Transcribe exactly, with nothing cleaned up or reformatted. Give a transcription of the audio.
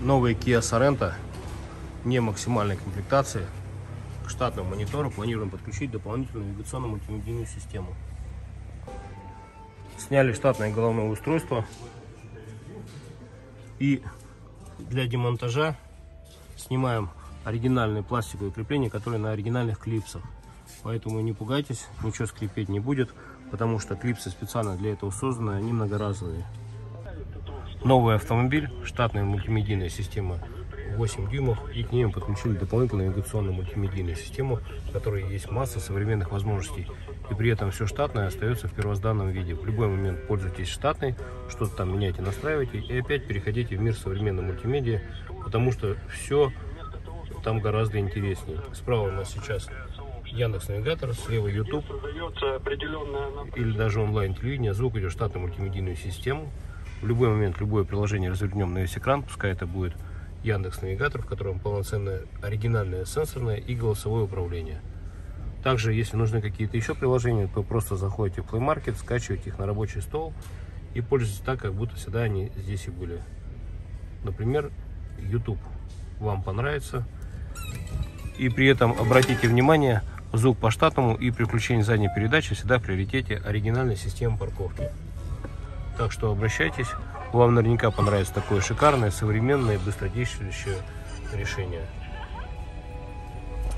новые Kia Sorento не максимальной комплектации. К штатному монитору планируем подключить дополнительную навигационную мультимедийную систему. Сняли штатное головное устройство. И для демонтажа снимаем оригинальные пластиковые крепления, которые на оригинальных клипсах. Поэтому не пугайтесь, ничего скрипеть не будет, потому что клипсы специально для этого созданы, они многоразовые. Новый автомобиль, штатная мультимедийная система восемь дюймов, и к ним подключили дополнительную навигационную мультимедийную систему, в которой есть масса современных возможностей. И при этом все штатное остается в первозданном виде. В любой момент пользуйтесь штатной, что-то там меняйте, настраивайте, и опять переходите в мир современной мультимедии, потому что все там гораздо интереснее. Справа у нас сейчас Яндекс Навигатор, слева YouTube или даже онлайн-телевидение. Звук идет в штатную мультимедийную систему. В любой момент любое приложение развернем на весь экран, пускай это будет Яндекс Навигатор, в котором полноценное оригинальное сенсорное и голосовое управление. Также, если нужны какие-то еще приложения, то просто заходите в Play Market, скачиваете их на рабочий стол и пользуйтесь так, как будто всегда они здесь и были. Например, YouTube вам понравится. И при этом обратите внимание, звук по штатному и при включении задней передачи всегда в приоритете оригинальной системы парковки. Так что обращайтесь, вам наверняка понравится такое шикарное, современное, быстродействующее решение.